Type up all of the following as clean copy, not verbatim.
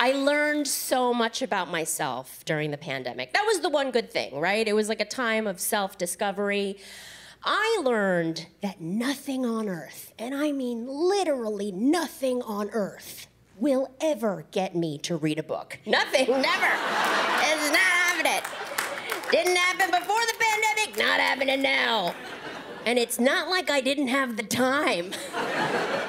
I learned so much about myself during the pandemic. That was the one good thing, right? It was like a time of self-discovery. I learned that nothing on earth, and I mean literally nothing on earth, will ever get me to read a book. Nothing, never. It's not happening. Didn't happen before the pandemic, not happening now. And it's not like I didn't have the time.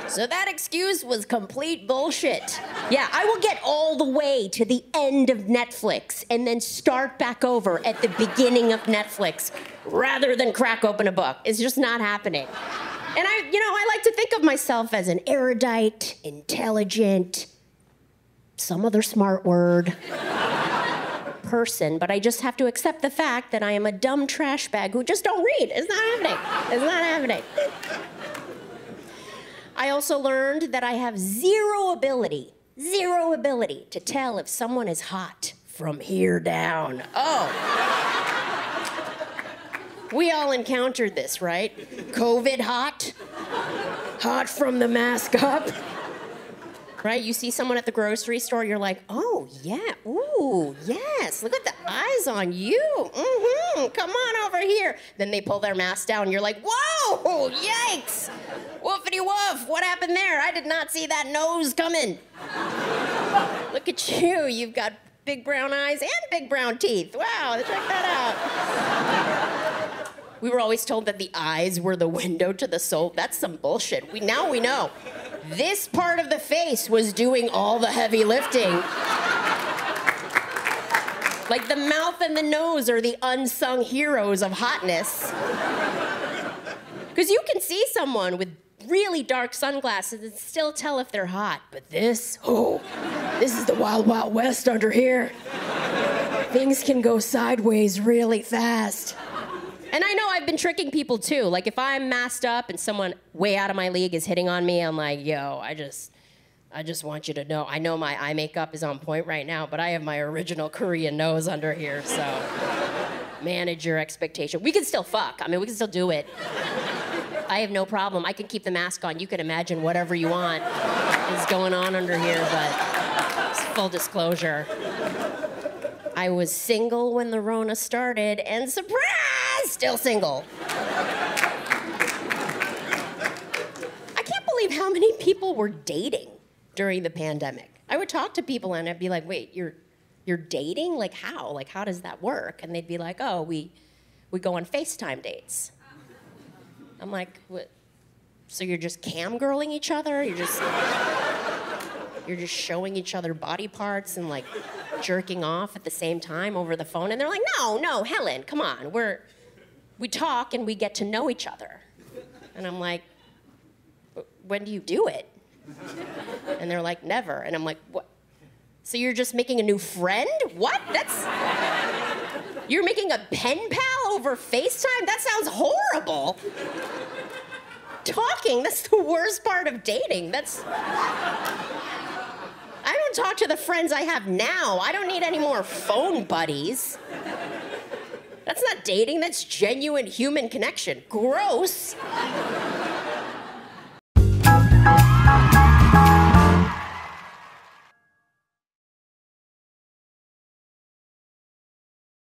So that excuse was complete bullshit. Yeah, I will get all the way to the end of Netflix and then start back over at the beginning of Netflix rather than crack open a book. It's just not happening. And I like to think of myself as an erudite, intelligent, some other smart word person, but I just have to accept the fact that I am a dumb trash bag who just don't read. It's not happening. It's not happening. I also learned that I have zero ability to tell if someone is hot from here down. Oh. We all encountered this, right? COVID hot, hot from the mask up. Right, you see someone at the grocery store, you're like, oh, yeah, ooh, yes, look at the eyes on you, come on over here. Then they pull their mask down, and you're like, whoa, yikes, woofity woof, what happened there? I did not see that nose coming. Look at you, you've got big brown eyes and big brown teeth. Wow, check that out. We were always told that the eyes were the window to the soul. That's some bullshit. Now we know. This part of the face was doing all the heavy lifting. Like the mouth and the nose are the unsung heroes of hotness. Because you can see someone with really dark sunglasses and still tell if they're hot. But this, oh, this is the Wild Wild West under here. Things can go sideways really fast. And I know I've been tricking people too. Like if I'm masked up and someone way out of my league is hitting on me, I'm like, yo, I just want you to know. I know my eye makeup is on point right now, but I have my original Korean nose under here, so manage your expectation. We can still fuck. I mean, we can still do it. I have no problem. I can keep the mask on. You can imagine whatever you want is going on under here, but it's full disclosure. I was single when the Rona started, and surprise! Still single. I can't believe how many people were dating during the pandemic. I would talk to people and I'd be like, wait, you're dating? Like how? Like how does that work? And they'd be like, oh, we go on FaceTime dates. I'm like, what? So you're just camgirling each other? You're just showing each other body parts and like jerking off at the same time over the phone? And they're like, no, Helen, come on. We talk and we get to know each other. And I'm like, when do you do it? And they're like, never. And I'm like, what? So you're just making a new friend? What? You're making a pen pal over FaceTime? That sounds horrible. Talking, that's the worst part of dating. I don't talk to the friends I have now. I don't need any more phone buddies. That's not dating, that's genuine human connection. Gross.